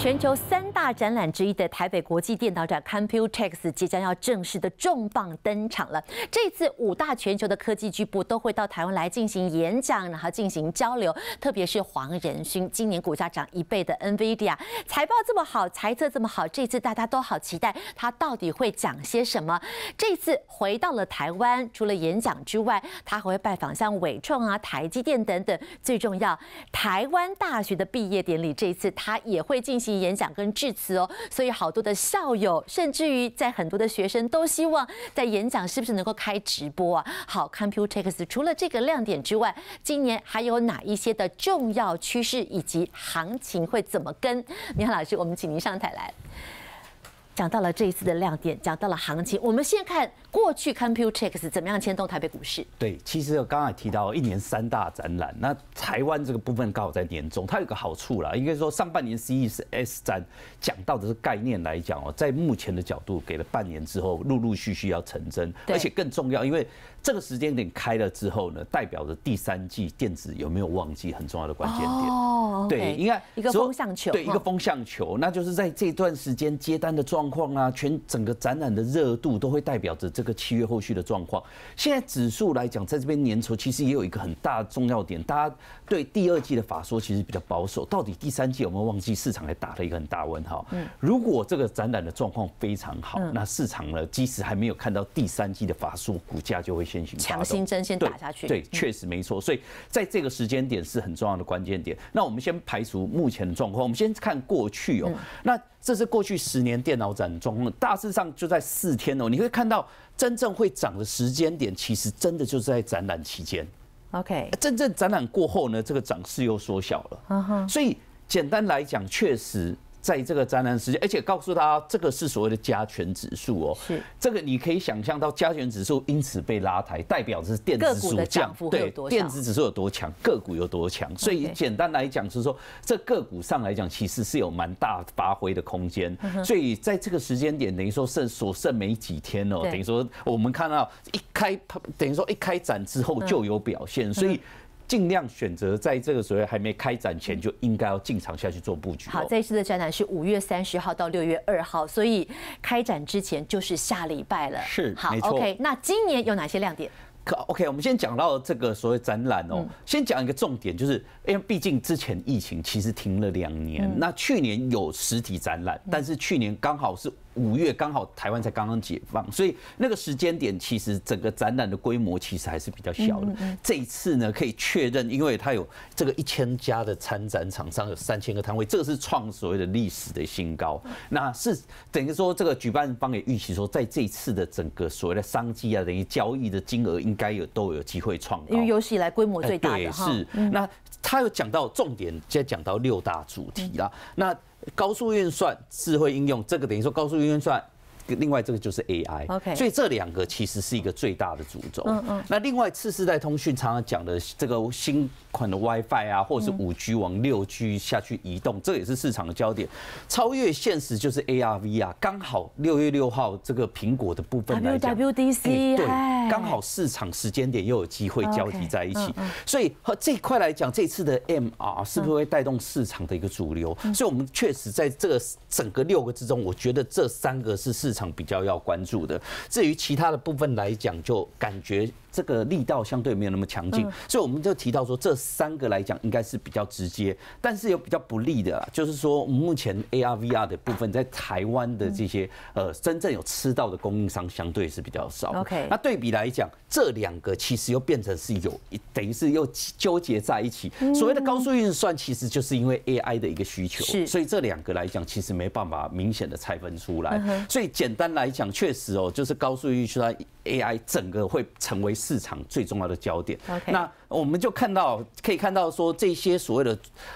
全球3大展览之一的台北国际电脑展 Computex 即将要正式的重磅登场了。这次5大全球的科技巨擘都会到台湾来进行演讲，然后进行交流。特别是黄仁勋，今年股价涨1倍的 NVIDIA， 财报这么好，财测这么好，这次大家都好期待他到底会讲些什么。这次回到了台湾，除了演讲之外，他还会拜访像伟创啊、台积电等等。最重要，台湾大学的毕业典礼，这一次他也会进行 演讲跟致辞哦，所以好多的校友，甚至于在很多的学生都希望在演讲是不是能够开直播啊？好 ，Computex 除了这个亮点之外，今年还有哪一些的重要趋势以及行情会怎么跟？明翰老师，我们请您上台来。 讲到了这一次的亮点，讲到了行情。我们先看过去 Computex 怎么样牵动台北股市。对，其实我刚才提到一年3大展览，那台湾这个部分刚好在年中，它有个好处啦，应该说上半年 CES 展讲到的是概念来讲哦，在目前的角度给了半年之后，陆陆续续要成真，而且更重要，因为这个时间点开了之后呢，代表着第3季电子有没有旺季很重要的关键点。哦， 对，应该一个风向球，对，一个风向球，那就是在这段时间接单的状况啊，整个展览的热度都会代表着这个7月后续的状况。现在指数来讲，在这边年初其实也有一个很大的重要点，大家对第2季的法说其实比较保守，到底第3季有没有旺季，市场还打了一个很大问号。如果这个展览的状况非常好，那市场呢，即使还没有看到第3季的法说，股价就会先行强心针先打下去。对，确实没错。所以在这个时间点是很重要的关键点。那我们先排除目前的状况，我们先看过去哦。那这是过去10年电脑 展状况，大致上就在4天哦。你会看到真正会涨的时间点，其实真的就是在展览期间。OK， 真正展览过后呢，这个涨势又缩小了。所以简单来讲，确实在这个展览时间，而且告诉大家，这个是所谓的加权指数哦。是这个你可以想象到，加权指数因此被拉抬，代表是电子指数降，对，电子指数有多强，个股有多强。所以简单来讲是说，这个股上来讲，其实是有蛮大发挥的空间。所以在这个时间点，等于说所剩没几天哦，等于说我们看到等于说一开展之后就有表现，所以 尽量选择在这个所谓还没开展前就应该要进场下去做布局。好，这一次的展览是5月30号到6月2号，所以开展之前就是下礼拜了。是，好 ，OK。那今年有哪些亮点？ OK， 我们先讲到这个所谓展览哦，先讲一个重点，就是因为毕竟之前疫情其实停了2年，那去年有实体展览，但是去年刚好是5月，刚好台湾才刚刚解放，所以那个时间点其实整个展览的规模其实还是比较小的。这一次呢，可以确认，因为它有这个1000家的参展厂商，有3000个摊位，这个是创所谓的历史的新高。那是等于说这个举办方也预期说，在这一次的整个所谓的商机啊，等于交易的金额 应该都有机会创高，因为有史以来规模最大的哈。是，那他有讲到重点，再讲到6大主题啦。那高速运算、智慧应用，这个等于说高速运算，另外这个就是 AI。OK， 所以这2个其实是一个最大的主轴。那另外次世代通讯常常讲的这个新款的 WiFi 啊，或者是5G 往6G 下去移动，这也是市场的焦点。超越现实就是 ARV 啊，刚好6月6号这个苹果的部分来讲 WWDC 对。 刚好市场时间点又有机会交集在一起，所以和这一块来讲，这次的 MR 是不是会带动市场的一个主流？所以我们确实在这个整个6个之中，我觉得这3个是市场比较要关注的。至于其他的部分来讲，就感觉 这个力道相对没有那么强劲，所以我们就提到说这3个来讲应该是比较直接，但是有比较不利的啦，就是说目前 ARVR 的部分在台湾的这些真正有吃到的供应商相对是比较少。OK， 那对比来讲，这2个其实又变成是有等于是又纠结在一起。所谓的高速运算其实就是因为 AI 的一个需求，所以这2个来讲其实没办法明显的拆分出来。所以简单来讲，确实哦，就是高速运算 AI 整个会成为 市场最重要的焦点。那我们就看到，可以看到说这些所谓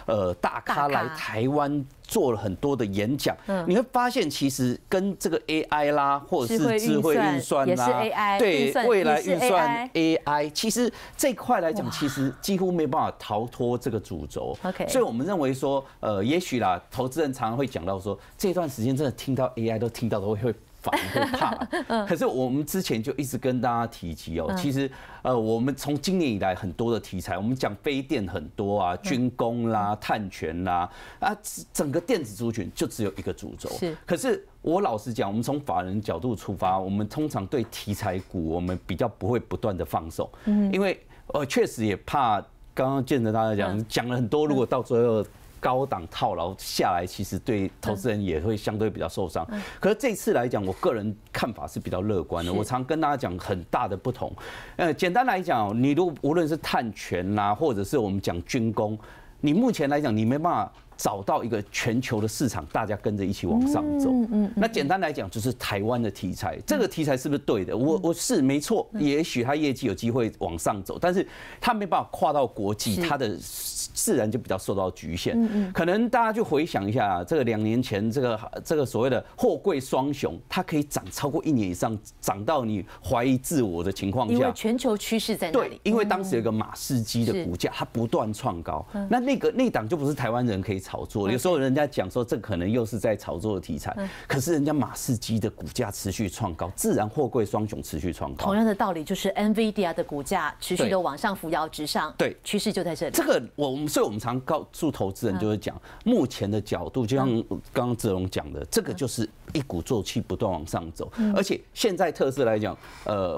的大咖来台湾 做了很多的演讲，你会发现其实跟这个 AI 啦，或者是智慧运算啦，对未来运算 AI， 其实这块来讲，其实几乎没办法逃脱这个主轴。所以我们认为说，也许啦，投资人常常会讲到说，这段时间真的听到 AI 都听到都会烦会怕。可是我们之前就一直跟大家提及哦，其实我们从今年以来很多的题材，我们讲非电很多啊，军工啦、碳权啦，啊，整个电子族群就只有一个主轴。是，可是。 我老实讲，我们从法人角度出发，我们通常对题材股，我们比较不会不断的放手，因为确实也怕刚刚见着大家讲了很多，如果到最后高档套牢下来，其实对投资人也会相对比较受伤。可是这次来讲，我个人看法是比较乐观的。我常跟大家讲很大的不同，简单来讲，你如果无论是碳权啦，或者是我们讲军工，你目前来讲，你没办法。 找到一个全球的市场，大家跟着一起往上走。那简单来讲，就是台湾的题材，这个题材是不是对的？我是没错，也许它业绩有机会往上走，但是它没办法跨到国际，它的自然就比较受到局限。可能大家就回想一下，这个2年前这个所谓的货柜双雄，它可以涨超过1年以上，涨到你怀疑自我的情况下，因为全球趋势在那里。对，因为当时有一个马士基的股价，它不断创高，那档就不是台湾人可以。 炒作，有时候人家讲说这可能又是在炒作的题材，可是人家马士基的股价持续创高，自然货柜双雄持续创高。同样的道理，就是 NVIDIA 的股价持续都往上扶摇直上，对，趋势就在这里。这个所以我们常告诉投资人，就是讲目前的角度，就像刚刚志龙讲的，这个就是一鼓作气不断往上走。而且现在特斯拉来讲，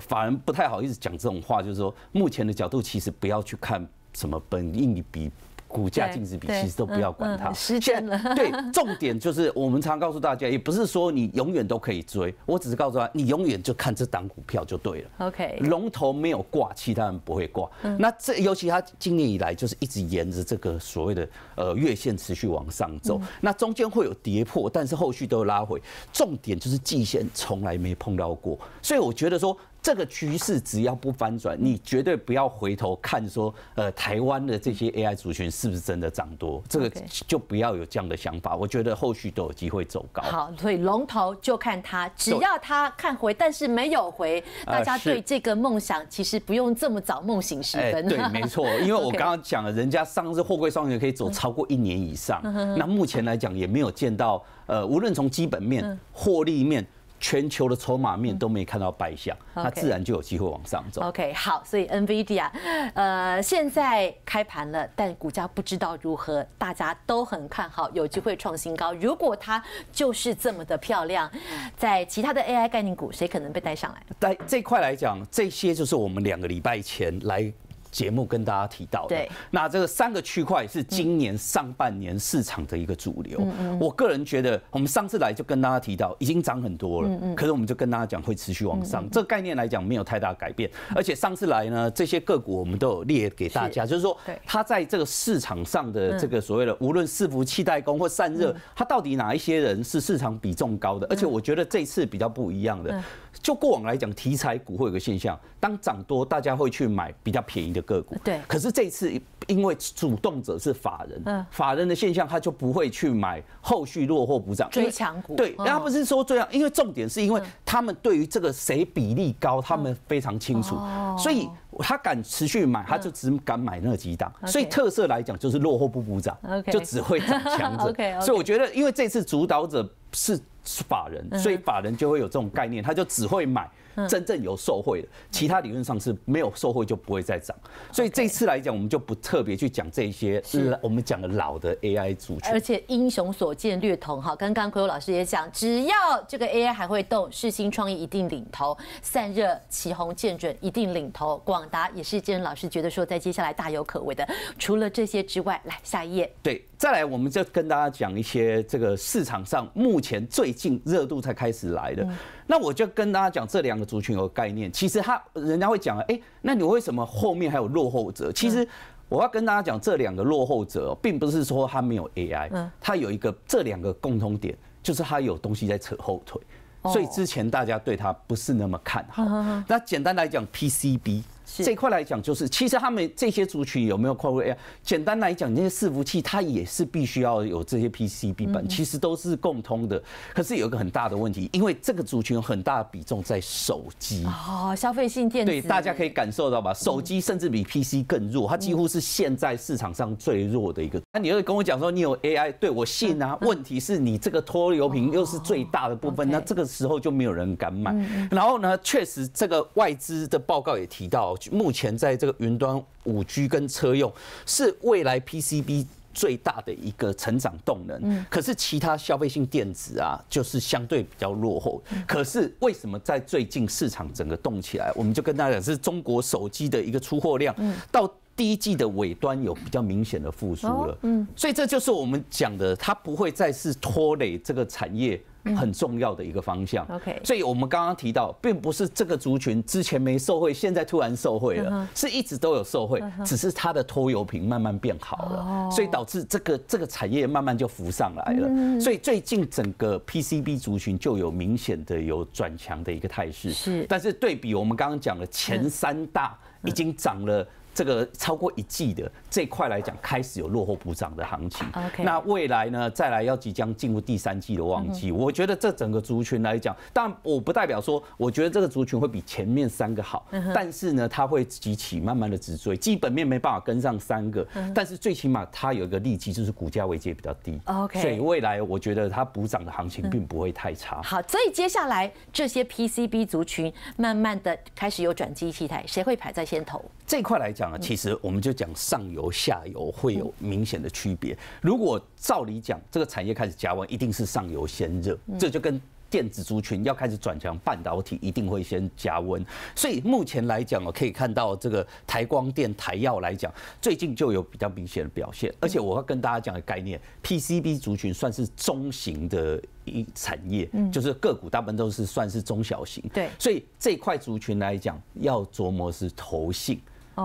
法人不太好意思讲这种话，就是说目前的角度其实不要去看什么本益比。 股价净值比其实都不要管它，失真了。对，重点就是我们常告诉大家，也不是说你永远都可以追，我只是告诉他，你永远就看这档股票就对了。OK， 龙头没有挂，其他人不会挂。那这尤其他今年以来就是一直沿着这个所谓的月线持续往上走，那中间会有跌破，但是后续都拉回。重点就是季线从来没碰到过，所以我觉得说。 这个趋势只要不翻转，你绝对不要回头看说，台湾的这些 AI 族群是不是真的涨多？这个就不要有这样的想法。我觉得后续都有机会走高。好，所以龙头就看它，只要它看回，但是没有回，大家对这个梦想其实不用这么早梦醒时分。对，没错，因为我刚刚讲了，人家上市货柜双雄可以走超过1年以上，那目前来讲也没有见到，无论从基本面、获利面。 全球的筹码面都没看到败相，它自然就有机会往上走。OK， 好，所以 NVIDIA， 现在开盘了，但股价不知道如何，大家都很看好，有机会创新高。如果它就是这么的漂亮，在其他的 AI 概念股，谁可能被带上来？在这块来讲，这些就是我们2个礼拜前来。 节目跟大家提到的，那这个3个区块是今年上半年市场的一个主流。我个人觉得，我们上次来就跟大家提到，已经涨很多了，可是我们就跟大家讲会持续往上，这个概念来讲没有太大改变。而且上次来呢，这些个股我们都有列给大家，就是说它在这个市场上的这个所谓的无论伺服器代工或散热，它到底哪一些人是市场比重高的？而且我觉得这次比较不一样的。 就过往来讲，题材股会有个现象，当涨多，大家会去买比较便宜的个股。对。可是这次因为主动者是法人，法人的现象他就不会去买后续落后补涨追强股。对，他不是说追强，因为重点是因为他们对于这个谁比例高，他们非常清楚，所以他敢持续买，他就只敢买那几档。所以特色来讲，就是落后不补涨，就只会涨强者。所以我觉得，因为这次主导者是。 法人，所以法人就会有这种概念，他就只会买真正有受惠的，其他理论上是没有受惠就不会再涨。所以这次来讲，我们就不特别去讲这些我们讲的老的 AI 族群。而且英雄所见略同哈，刚刚奎友老师也讲，只要这个 AI 还会动，世芯创意一定领头，散热旗宏建准一定领头，广达也是建仁老师觉得说在接下来大有可为的。除了这些之外，来下一页。对，再来我们就跟大家讲一些这个市场上目前最 近热度才开始来的，那我就跟大家讲这2个族群有个概念。其实人家会讲，哎，那你为什么后面还有落后者？其实我要跟大家讲，这2个落后者，并不是说他没有 AI， 他有一个这2个共通点，就是他有东西在扯后腿，所以之前大家对他不是那么看好。那简单来讲 ，PCB。这一块来讲，就是其实他们这些族群有没有跨入 AI？ 简单来讲，那些伺服器它也是必须要有这些 PCB 板，其实都是共通的。可是有一个很大的问题，因为这个族群有很大的比重在手机哦，消费性电子。对，大家可以感受到吧？手机甚至比 PC 更弱，它几乎是现在市场上最弱的一个。那你又跟我讲说你有 AI， 对我信啊？问题是你这个拖油瓶又是最大的部分，那这个时候就没有人敢买。然后呢，确实这个外资的报告也提到，目前在这个云端5G 跟车用是未来 PCB 最大的一个成长动能，可是其他消费性电子啊，就是相对比较落后。可是为什么在最近市场整个动起来？我们就跟大家讲，是中国手机的一个出货量到第一季的尾端有比较明显的复苏了。所以这就是我们讲的，它不会再是拖累这个产业很重要的一个方向。OK， 所以我们刚刚提到，并不是这个族群之前没受惠，现在突然受惠了，是一直都有受惠，只是它的拖油瓶慢慢变好了，所以导致这个产业慢慢就浮上来了。所以最近整个 PCB 族群就有明显的有转强的一个态势。是，但是对比我们刚刚讲的前三大已经涨了。这个超过一季的这一块来讲，开始有落后补涨的行情。那未来呢，再来要即将进入第三季的旺季，我觉得这整个族群来讲，但我不代表说，我觉得这个族群会比前面三个好，但是呢，它会急起慢慢的直追，基本面没办法跟上三个，但是最起码它有一个利基，就是股价位阶比较低。所以未来我觉得它补涨的行情并不会太差。好，所以接下来这些 PCB 族群慢慢的开始有转机题材，谁会排在先头？这一块来讲。其实我们就讲上游、下游会有明显的区别。如果照理讲，这个产业开始加温，一定是上游先热，这就跟电子族群要开始转强，半导体一定会先加温。所以目前来讲，我可以看到这个台光电、台药来讲，最近就有比较明显的表现。而且我要跟大家讲的概念 ，PCB 族群算是中型的。一产业就是个股大部分都是算是中小型，对，所以这块族群来讲要琢磨是投信，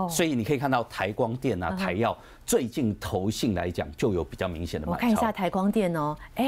所以你可以看到台光电啊、台药最近投信来讲就有比较明显的买超。我看一下台光电哦，哎，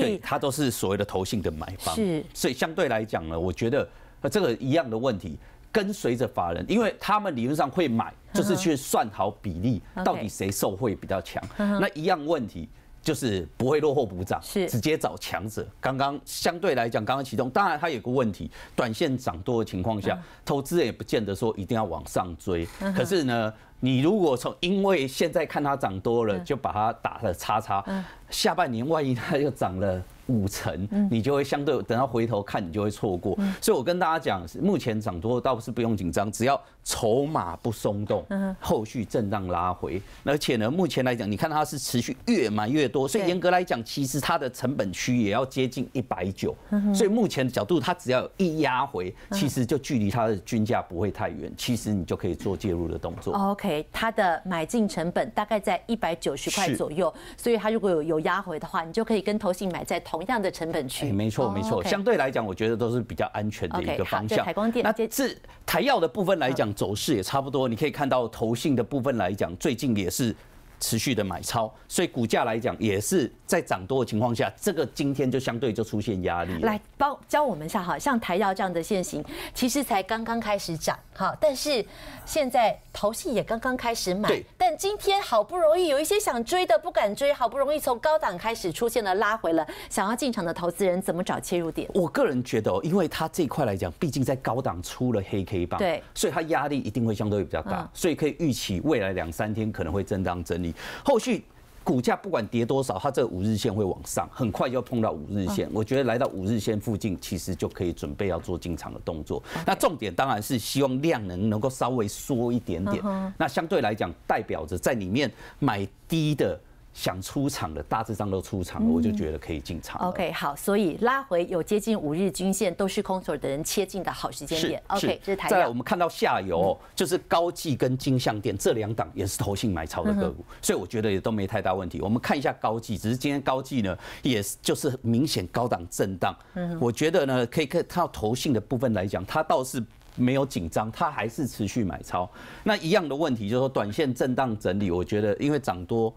对，它都是所谓的投信的买方，是，所以相对来讲呢，我觉得这个一样的问题。跟随着法人，因为他们理论上会买，就是去算好比例，到底谁受惠比较强。那一样问题。就是不会落后补涨，是直接找强者。刚刚相对来讲，刚刚启动，当然它有个问题，短线涨多的情况下，投资人也不见得说一定要往上追。可是呢，你如果从因为现在看它涨多了，就把它打了叉叉，下半年万一它又涨了5成，你就会相对等到回头看，你就会错过。所以我跟大家讲，目前涨多倒是不用紧张，只要筹码不松动，后续震荡拉回。而且呢，目前来讲，你看它是持续越买越多，所以严格来讲，其实它的成本区也要接近190。所以目前的角度，它只要一压回，其实就距离它的均价不会太远，其实你就可以做介入的动作。OK， 它的买进成本大概在190块左右，所以它如果有压回的话，你就可以跟投信买在同样的成本区，没错没错，相对来讲，我觉得都是比较安全的一个方向。那是台药的部分来讲，走势也差不多。你可以看到投信的部分来讲，最近也是持续的买超，所以股价来讲也是在涨多的情况下，这个今天就相对就出现压力。来教我们一下哈，像台药这样的现形，其实才刚刚开始涨哈，但是现在投信也刚刚开始买，但今天好不容易有一些想追的不敢追，好不容易从高档开始出现了拉回了，想要进场的投资人怎么找切入点？我个人觉得哦，因为它这一块来讲，毕竟在高档出了黑 K 棒，对，所以它压力一定会相对比较大，所以可以预期未来2-3天可能会震荡整理，后续。股价不管跌多少，它这5日线会往上，很快就要碰到5日线。我觉得来到5日线附近，其实就可以准备要做进场的动作。那重点当然是希望量能够稍微缩一点点。那相对来讲，代表着在里面买低的。想出场的大致上都出场了，我就觉得可以进场。OK， 好，所以拉回有接近5日均线，都是空手的人切进的好时间点。OK， 这是台。再来，我们看到下游就是高技跟金像电这2档也是投信买超的个股，所以我觉得也都没太大问题。我们看一下高技，只是今天高技呢，也就是明显高档震荡。我觉得呢，可以看到投信的部分来讲，它倒是。没有紧张，它还是持续买超。那一样的问题就是说，短线震荡整理，我觉得因为涨多。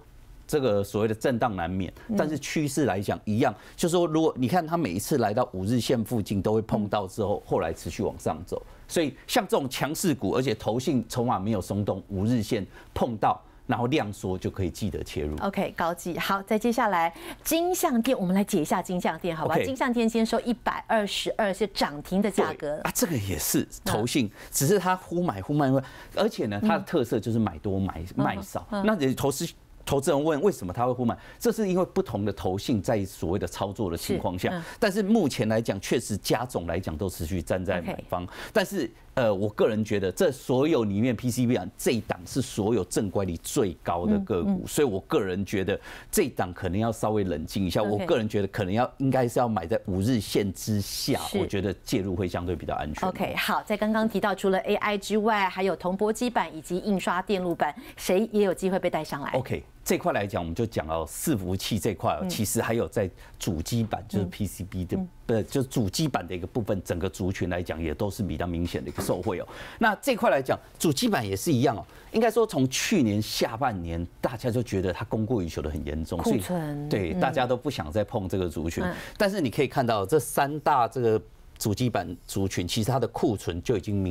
这个所谓的震荡难免，但是趋势来讲一样，就是说如果你看它每一次来到5日线附近都会碰到之后，后来持续往上走，所以像这种强势股，而且投信筹码没有松动，5日线碰到。 然后量缩就可以记得切入。OK， 高技好，再接下来金像电，我们来解一下金像电，好吧？ Okay. 金像电今天收122，是涨停的价格啊，这个也是投信，只是它忽买忽卖，而且呢，它的特色就是买多卖少，那也投资人问为什么他会忽买？这是因为不同的投信在所谓的操作的情况下，但是目前来讲，确实加总来讲都持续站在买方。但是我个人觉得这所有里面 PCB 啊这一档是所有正乖离最高的个股，所以我个人觉得这一档可能要稍微冷静一下。我个人觉得可能应该是要买在5日线之下，我觉得介入会相对比较安全。OK， 好，在刚刚提到除了 AI 之外，还有铜箔基板以及印刷电路板，谁也有机会被带上来。OK。 这块来讲，我们就讲到伺服器这块，其实还有在主机板，就是 PCB 的，就是主机板的一个部分，整个族群来讲也都是比较明显的一个受惠哦。那这块来讲，主机板也是一样哦。应该说，从去年下半年，大家就觉得它供过于求的很严重，所以对大家都不想再碰这个族群。但是你可以看到这3大这个。 主机板族群其实它的库存就已经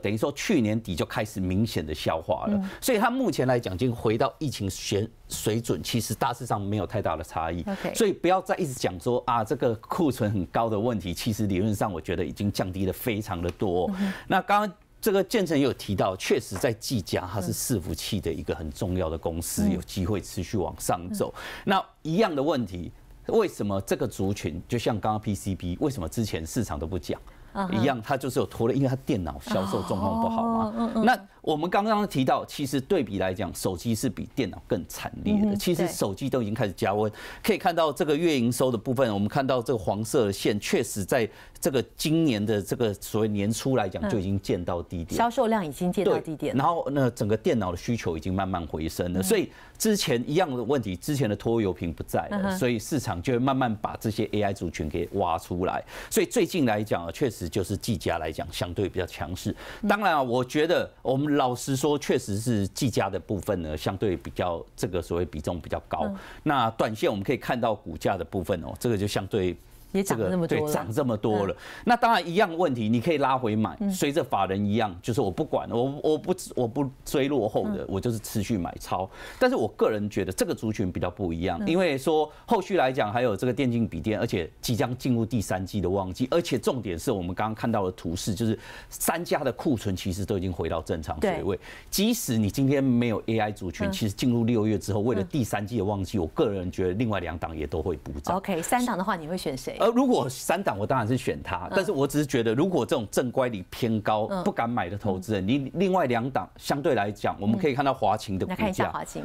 等于说去年底就开始明显的消化了，所以它目前来讲已经回到疫情水准，其实大致上没有太大的差异。所以不要再一直讲说啊这个库存很高的问题，其实理论上我觉得已经降低的非常的多。那刚刚。 这个建成也有提到，确实在技嘉，它是伺服器的一个很重要的公司，有机会持续往上走。那一样的问题。 为什么这个族群就像刚刚 PCB， 为什么之前市场都不讲？ 一样，它就是有拖累，因为它电脑销售状况不好嘛。那我们刚刚提到，其实对比来讲，手机是比电脑更惨烈的。其实手机都已经开始加温，可以看到这个月营收的部分，我们看到这个黄色的线，确实在这个今年的这个所谓年初来讲就已经见到低点，销售量已经见到低点。然后呢，整个电脑的需求已经慢慢回升了，所以之前一样的问题，之前的拖油瓶不在了，所以市场就会慢慢把这些 AI 族群给挖出来。所以最近来讲啊，确实。 就是技嘉来讲，相对比较强势。当然啊，我觉得我们老实说，确实是技嘉的部分呢，相对比较这个所谓比重比较高。那短线我们可以看到股价的部分哦，这个就相对。 也涨那么多，对，涨这么多了。那当然一样问题，你可以拉回买，随着法人一样，就是我不管，我不追落后的，我就是持续买超。但是我个人觉得这个族群比较不一样，因为说后续来讲还有这个电竞笔电，而且即将进入第3季的旺季，而且重点是我们刚刚看到的图示，就是3家的库存其实都已经回到正常水位。即使你今天没有 AI 族群，其实进入6月之后，为了第3季的旺季，我个人觉得另外2档也都会补涨。OK， 3档的话你会选谁？ 如果3档，我当然是选它，但是我只是觉得，如果这种正乖离偏高、不敢买的投资人，你另外2档相对来讲，我们可以看到华勤的股价。看一下华勤。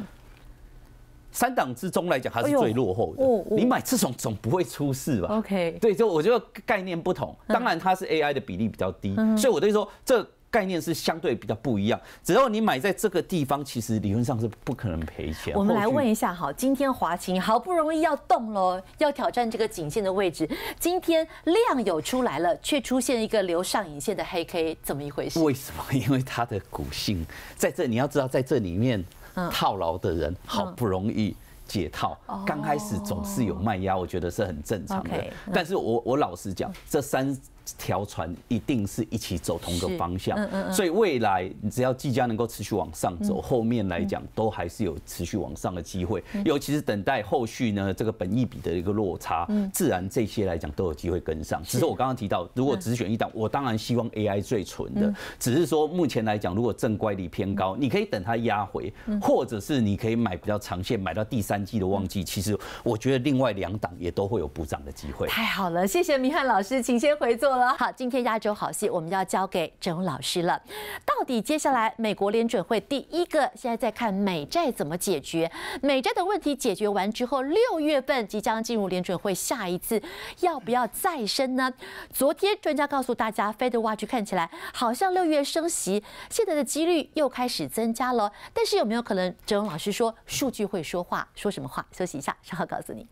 3档之中来讲，它是最落后的。你买这种总不会出事吧 ？OK， 对，就我觉得概念不同。当然，它是 AI 的比例比较低，所以我对说这。 概念是相对比较不一样，只要你买在这个地方，其实理论上是不可能赔钱。我们来问一下，好，今天华勤好不容易要动了，要挑战这个颈线的位置，今天量有出来了，却出现一个留上影线的黑 K， 怎么一回事？为什么？因为它的股性在这，你要知道，在这里面套牢的人好不容易。 解套，刚开始总是有卖压，我觉得是很正常的。但是我老实讲，这3条船一定是一起走同个方向，所以未来只要技嘉能够持续往上走，后面来讲都还是有持续往上的机会。尤其是等待后续呢，这个本益比的一个落差，自然这些来讲都有机会跟上。只是我刚刚提到，如果只选1档，我当然希望 AI 最纯的。只是说目前来讲，如果正乖离偏高，你可以等它压回，或者是你可以买比较长线，买到第3季的旺季，其实我觉得另外2档也都会有补涨的机会。太好了，谢谢明翰老师，请先回座了。好，今天亚洲好戏我们要交给郑荣老师了。到底接下来美国联准会第1个现在在看美债怎么解决？美债的问题解决完之后，6月份即将进入联准会下一次要不要再升呢？昨天专家告诉大家 ，Fed Watch 看起来好像6月升息现在的几率又开始增加了，但是有没有可能？郑荣老师说数据会说话。 说什么话？休息一下，稍后告诉你。